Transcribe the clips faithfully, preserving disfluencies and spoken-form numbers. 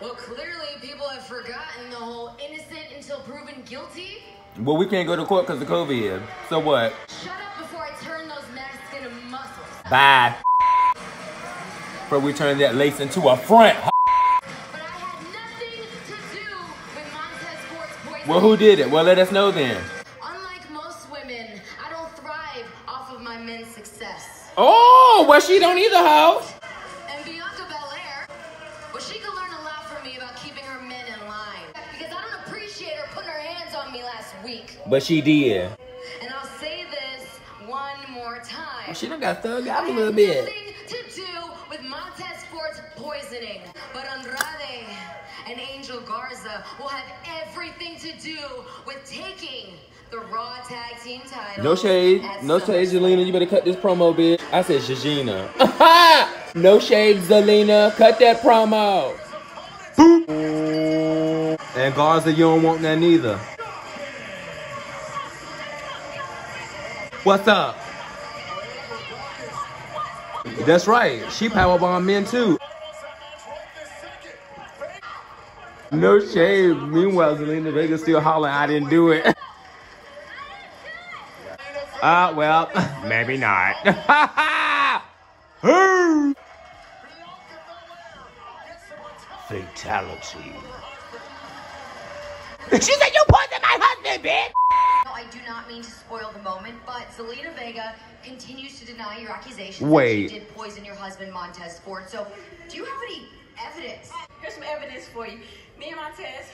Well, clearly people have forgotten the whole innocent until proven guilty. Well, we can't go to court because of COVID. So what? Shut up before I turn those masks into muscles. Bye. Before we turn that lace into a front. But I had nothing to do with Montez Ford's poison. Well, who did it? Well, let us know then. Unlike most women, I don't thrive off of my men's success. Oh, well, she don't either, ho. But she did. And I'll say this one more time. Well, she done got thugged out a little bit. Nothing to do with Montez Ford's poisoning. But Andrade and Angel Garza will have everything to do with taking the Raw Tag Team title. No shade. No shade, Zelina. You better cut this promo, bitch. I said Zelina. No shade, Zelina. Cut that promo. Boop. And Garza, you don't want that neither. What's up? That's right. She powerbombed men too. No shade. Meanwhile, Zelina Vega still hollering, I didn't do it. Ah, uh, well, maybe not. Fatality. She said you poisoned my husband, bitch! I do not mean to spoil the moment, but Zelina Vega continues to deny your accusations. Wait. That she did poison your husband, Montez Ford. So, do you have any evidence? Here's some evidence for you. Me and Montez,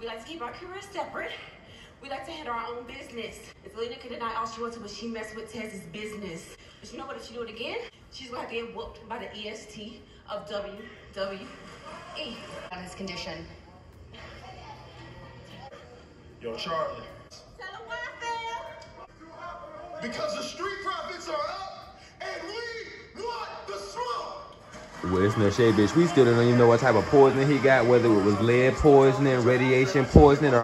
we like to keep our careers separate. We like to handle our own business. And Zelina can deny all she wants to, but she messed with Tez's business. But you know what? If she do it again, she's going to get whooped by the E S T of W W E. On his condition. Yo, Charlie. Because the Street Profits are up, and we want the smoke. Well, it's no shade, bitch. We still don't even know what type of poisoning he got, whether it was lead poisoning, radiation poisoning, or...